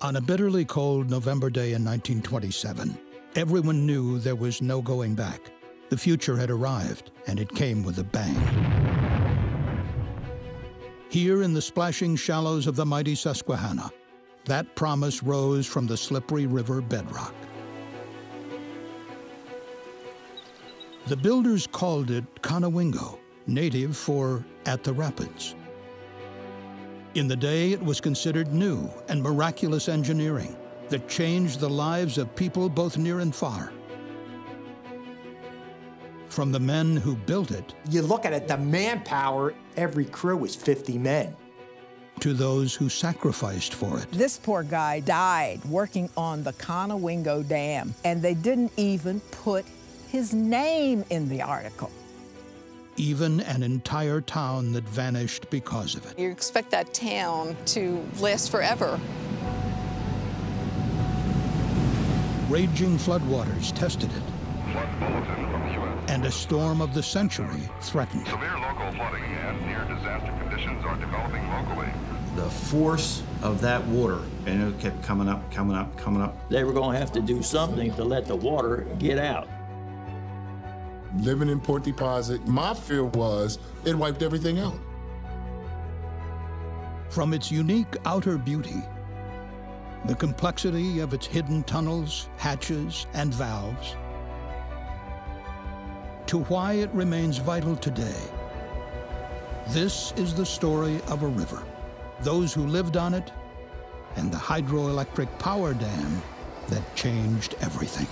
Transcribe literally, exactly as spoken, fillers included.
On a bitterly cold November day in nineteen twenty-seven, everyone knew there was no going back. The future had arrived, and it came with a bang. Here in the splashing shallows of the mighty Susquehanna, that promise rose from the slippery river bedrock. The builders called it Conowingo, native for at the rapids. In the day, it was considered new and miraculous engineering that changed the lives of people both near and far. From the men who built it. You look at it, the manpower, every crew was fifty men. To those who sacrificed for it. This poor guy died working on the Conowingo Dam, and they didn't even put his name in the article. Even an entire town that vanished because of it. You expect that town to last forever. Raging floodwaters tested it. Flood bulletin from the U S And a storm of the century threatened it. Severe local flooding and near disaster conditions are developing locally. The force of that water, and it kept coming up, coming up, coming up. They were going to have to do something to let the water get out. Living in Port Deposit, my fear was it wiped everything out. From its unique outer beauty, the complexity of its hidden tunnels, hatches, and valves, to why it remains vital today. This is the story of a river, those who lived on it, and the hydroelectric power dam that changed everything.